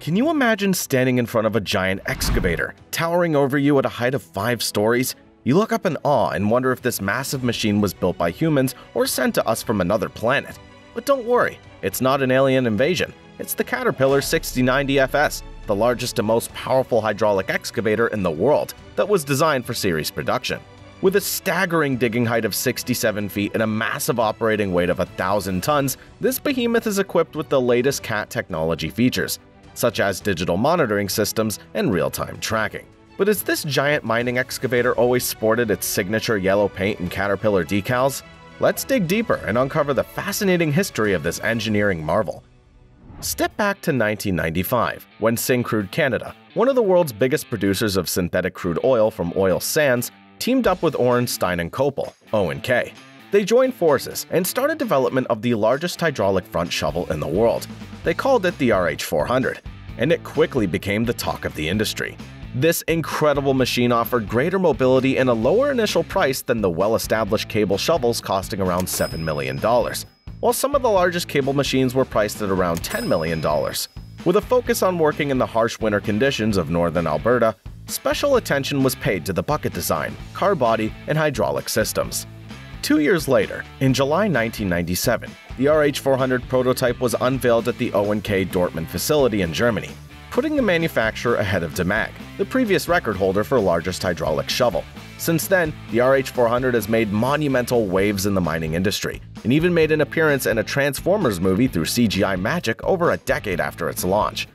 Can you imagine standing in front of a giant excavator, towering over you at a height of 5 stories? You look up in awe and wonder if this massive machine was built by humans or sent to us from another planet. But don't worry, it's not an alien invasion. It's the Caterpillar 6090FS, the largest and most powerful hydraulic excavator in the world that was designed for series production. With a staggering digging height of 67 feet and a massive operating weight of 1,000 tons, this behemoth is equipped with the latest CAT technology features, such as digital monitoring systems and real-time tracking. But has this giant mining excavator always sported its signature yellow paint and Caterpillar decals? Let's dig deeper and uncover the fascinating history of this engineering marvel. Step back to 1995, when Syncrude Canada, one of the world's biggest producers of synthetic crude oil from oil sands, teamed up with Orenstein and Koppel, O&K. They joined forces and started development of the largest hydraulic front shovel in the world. They called it the RH400, and it quickly became the talk of the industry. This incredible machine offered greater mobility and a lower initial price than the well-established cable shovels, costing around $7 million, while some of the largest cable machines were priced at around $10 million. With a focus on working in the harsh winter conditions of northern Alberta, special attention was paid to the bucket design, car body, and hydraulic systems. 2 years later, in July 1997, the RH400 prototype was unveiled at the O&K Dortmund facility in Germany, putting the manufacturer ahead of Demag, the previous record holder for largest hydraulic shovel. Since then, the RH400 has made monumental waves in the mining industry, and even made an appearance in a Transformers movie through CGI magic over a decade after its launch.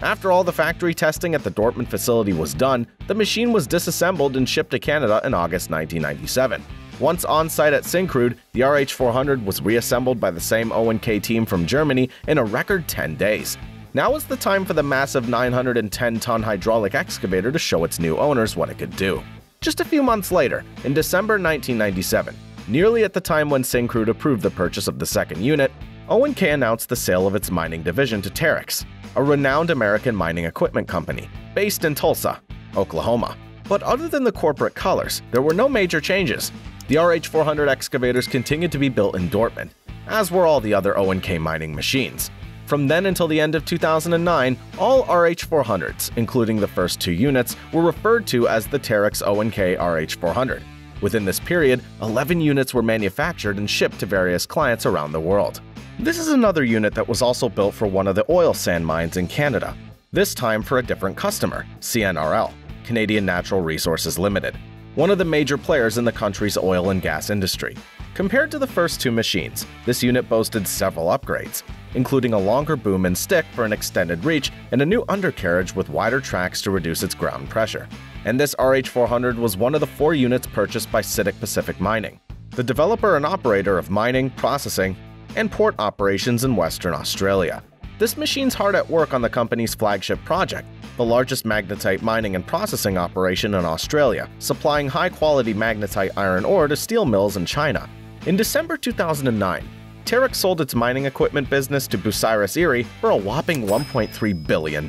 After all the factory testing at the Dortmund facility was done, the machine was disassembled and shipped to Canada in August 1997. Once on-site at Syncrude, the RH400 was reassembled by the same O&K team from Germany in a record 10 days. Now is the time for the massive 910-ton hydraulic excavator to show its new owners what it could do. Just a few months later, in December 1997, nearly at the time when Syncrude approved the purchase of the second unit, O&K announced the sale of its mining division to Terex, a renowned American mining equipment company based in Tulsa, Oklahoma. But other than the corporate colors, there were no major changes. The RH400 excavators continued to be built in Dortmund, as were all the other O&K mining machines. From then until the end of 2009, all RH400s, including the first 2 units, were referred to as the Terex O&K RH400. Within this period, 11 units were manufactured and shipped to various clients around the world. This is another unit that was also built for one of the oil sand mines in Canada, this time for a different customer, CNRL, Canadian Natural Resources Limited, one of the major players in the country's oil and gas industry. Compared to the first 2 machines, this unit boasted several upgrades, including a longer boom and stick for an extended reach and a new undercarriage with wider tracks to reduce its ground pressure. And this RH400 was one of the 4 units purchased by CITIC Pacific Mining, the developer and operator of mining, processing, and port operations in Western Australia. This machine's hard at work on the company's flagship project, the largest magnetite mining and processing operation in Australia, supplying high-quality magnetite iron ore to steel mills in China. In December 2009, Terex sold its mining equipment business to Bucyrus Erie for a whopping $1.3 billion.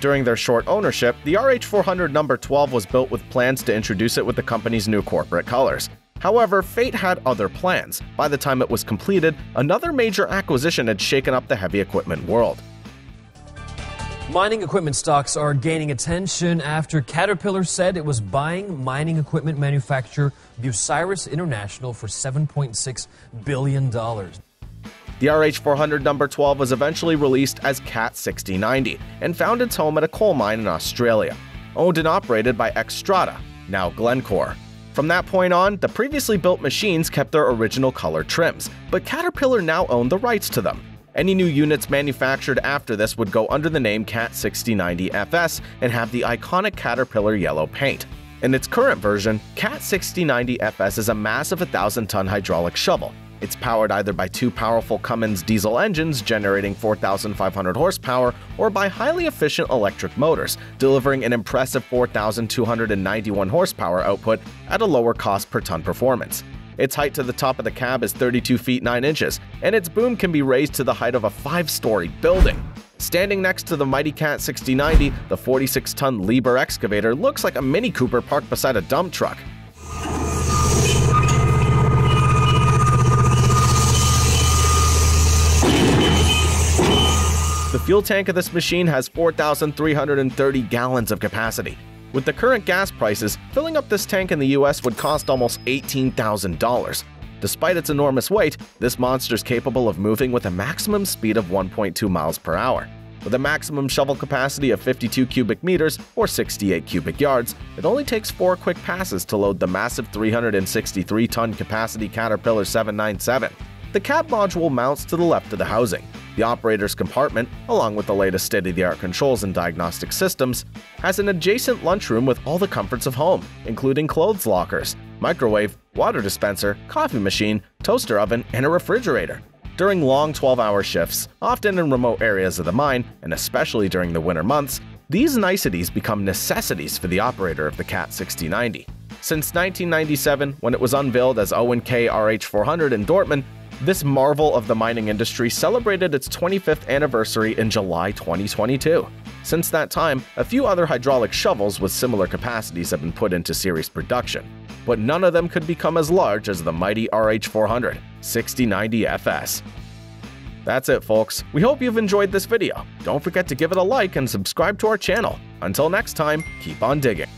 During their short ownership, the RH400 number 12 was built with plans to introduce it with the company's new corporate colors. However, fate had other plans. By the time it was completed, another major acquisition had shaken up the heavy equipment world. Mining equipment stocks are gaining attention after Caterpillar said it was buying mining equipment manufacturer Bucyrus International for $7.6 billion. The RH400 number 12 was eventually released as CAT 6090 and found its home at a coal mine in Australia, owned and operated by Xstrata, now Glencore. From that point on, the previously built machines kept their original color trims, but Caterpillar now owned the rights to them. Any new units manufactured after this would go under the name CAT 6090FS and have the iconic Caterpillar yellow paint. In its current version, CAT 6090FS is a massive 1,000-ton hydraulic shovel. It's powered either by 2 powerful Cummins diesel engines generating 4,500 horsepower or by highly efficient electric motors, delivering an impressive 4,291 horsepower output at a lower cost per ton performance. Its height to the top of the cab is 32 feet 9 inches, and its boom can be raised to the height of a 5-story building. Standing next to the mighty CAT 6090, the 46-ton Liebherr excavator looks like a Mini Cooper parked beside a dump truck. The fuel tank of this machine has 4,330 gallons of capacity. With the current gas prices, filling up this tank in the US would cost almost $18,000. Despite its enormous weight, this monster is capable of moving with a maximum speed of 1.2 miles per hour. With a maximum shovel capacity of 52 cubic meters or 68 cubic yards, it only takes 4 quick passes to load the massive 363-ton capacity Caterpillar 797. The cab module mounts to the left of the housing. The operator's compartment, along with the latest state-of-the-art controls and diagnostic systems, has an adjacent lunchroom with all the comforts of home, including clothes lockers, microwave, water dispenser, coffee machine, toaster oven, and a refrigerator. During long 12-hour shifts, often in remote areas of the mine, and especially during the winter months, these niceties become necessities for the operator of the Cat 6090. Since 1997, when it was unveiled as O&K RH400 in Dortmund, this marvel of the mining industry celebrated its 25th anniversary in July 2022. Since that time, a few other hydraulic shovels with similar capacities have been put into series production, but none of them could become as large as the mighty RH400 6090FS. That's it, folks. We hope you've enjoyed this video. Don't forget to give it a like and subscribe to our channel. Until next time, keep on digging.